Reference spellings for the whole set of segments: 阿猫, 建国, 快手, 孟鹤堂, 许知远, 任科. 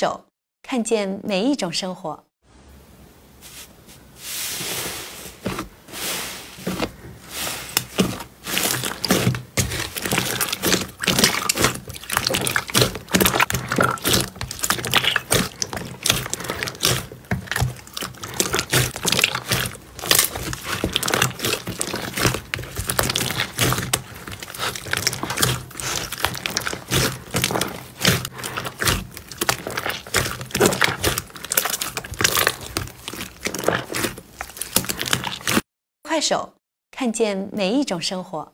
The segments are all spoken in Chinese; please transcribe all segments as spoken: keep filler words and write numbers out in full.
手，看见每一种生活。快手，看见每一种生活。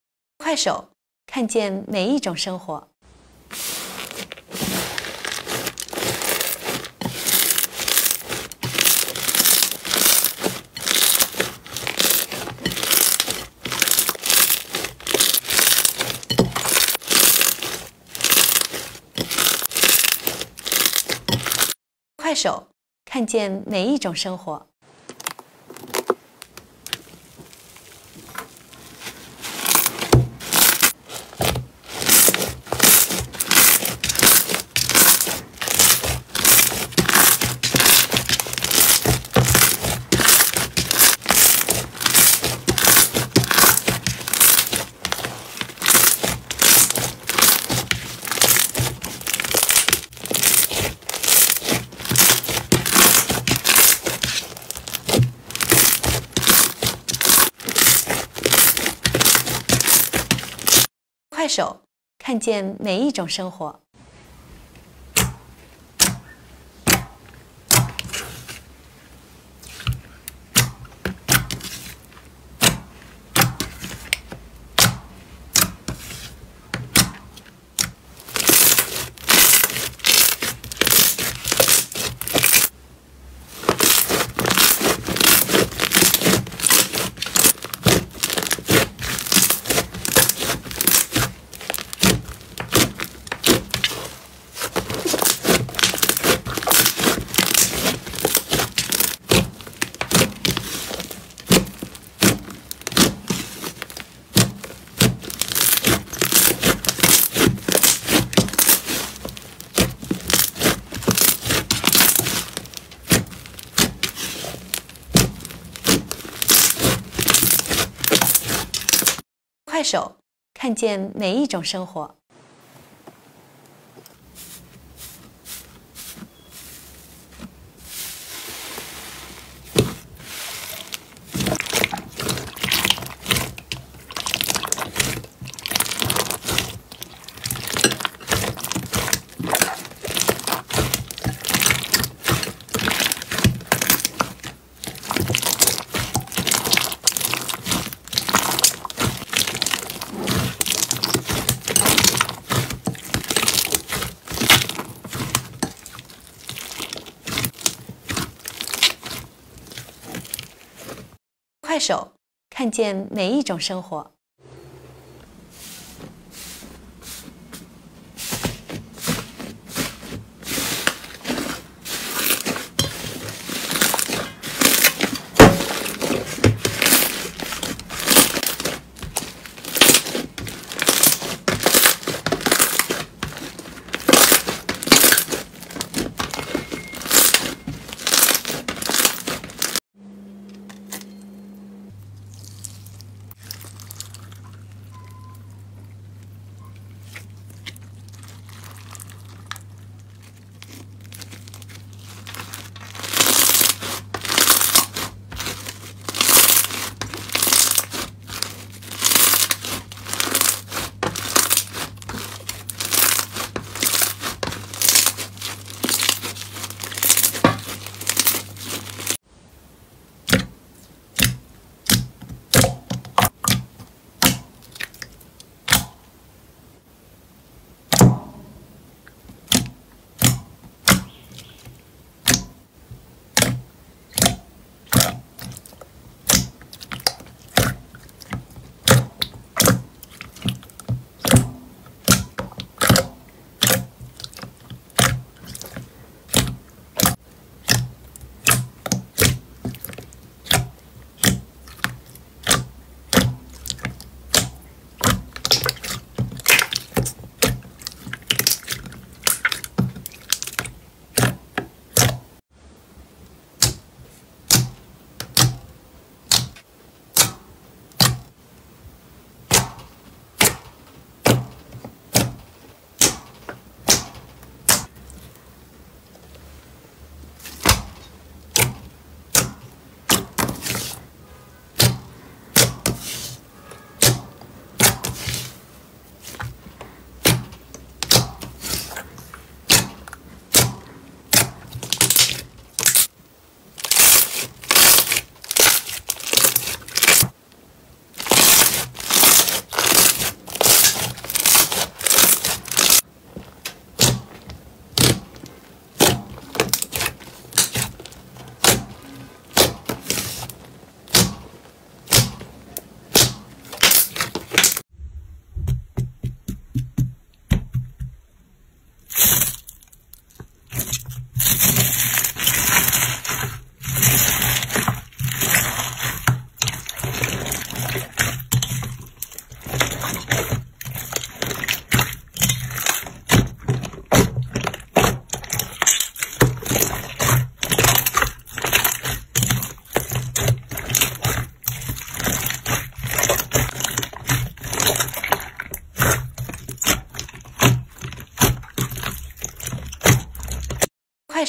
快手，看见每一种生活。快手，看见每一种生活。快手，看见每一种生活。快手，看见每一种生活。快手，看见每一种生活。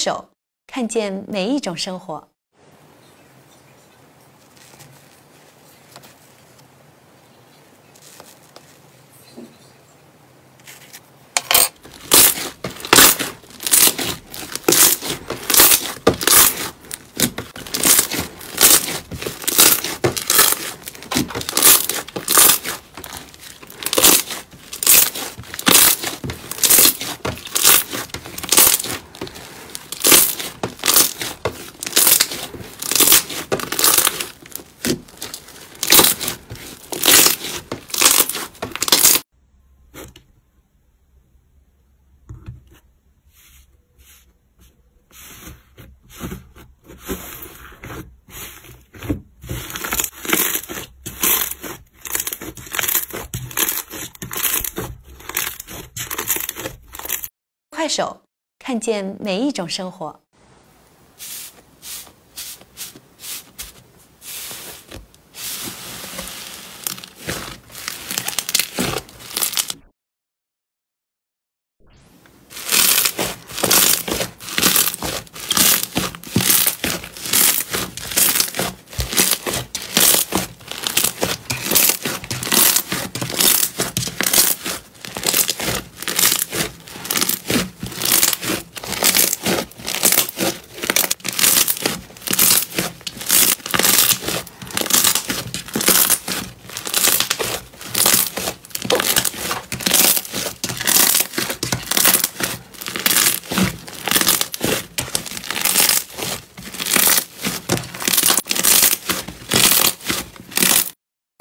手，看见每一种生活。快手，看见每一种生活。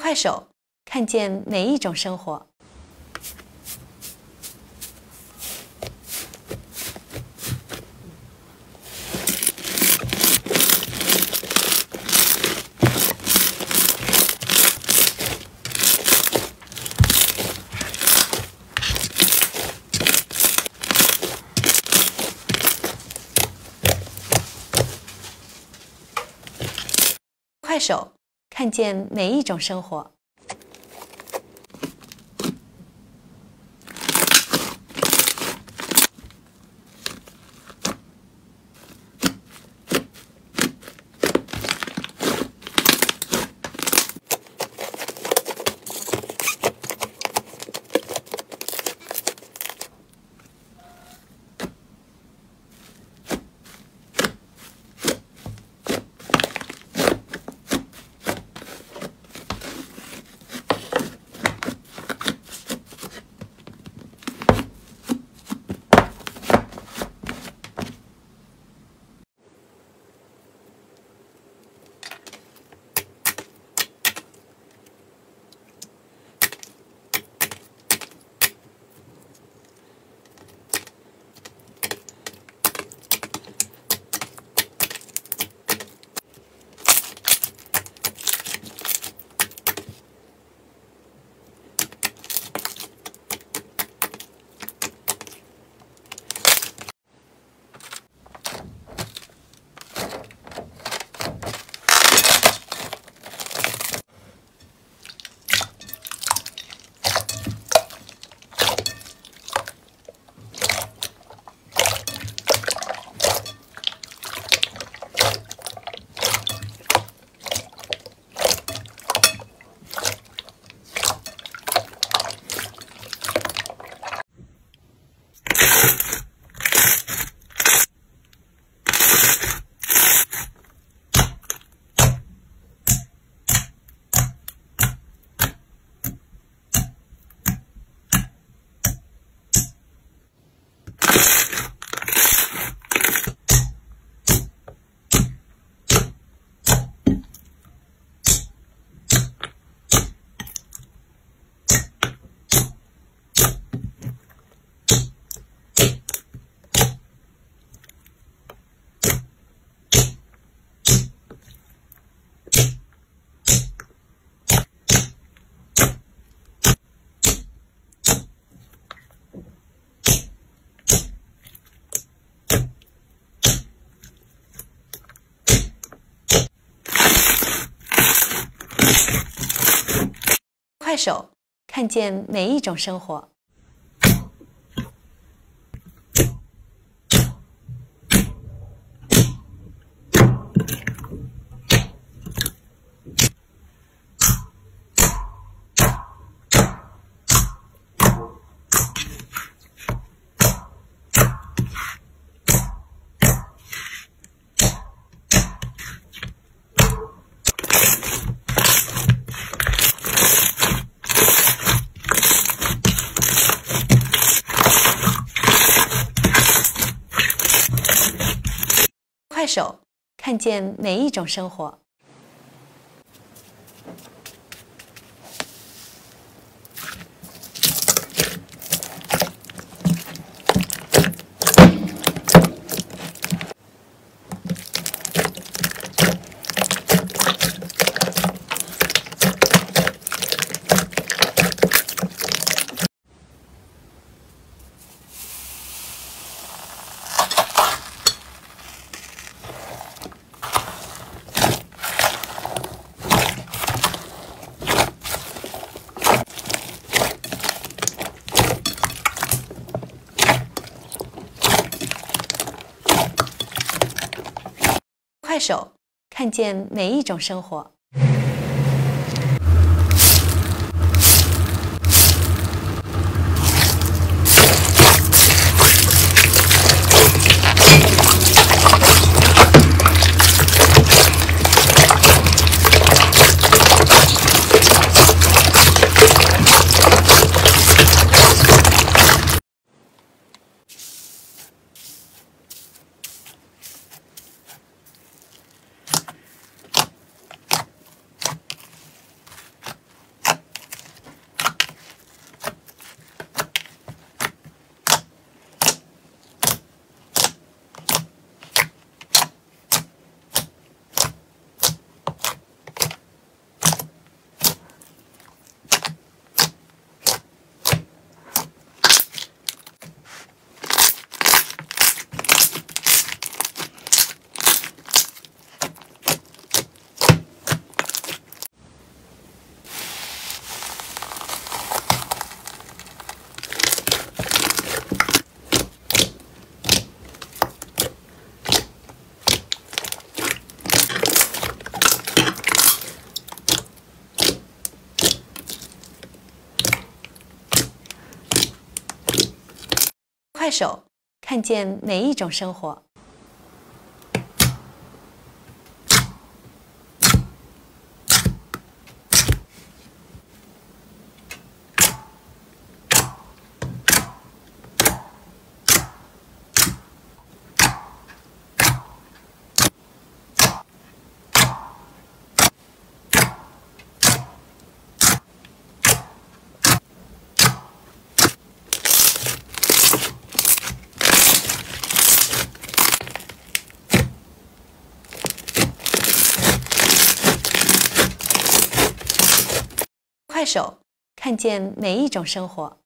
快手，看见每一种生活。快手。看见每一种生活。快手，看见每一种生活。手，看见每一种生活。快手，看见每一种生活。快手，看见每一种生活。快手，看见每一种生活。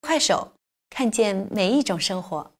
快手，看见每一种生活。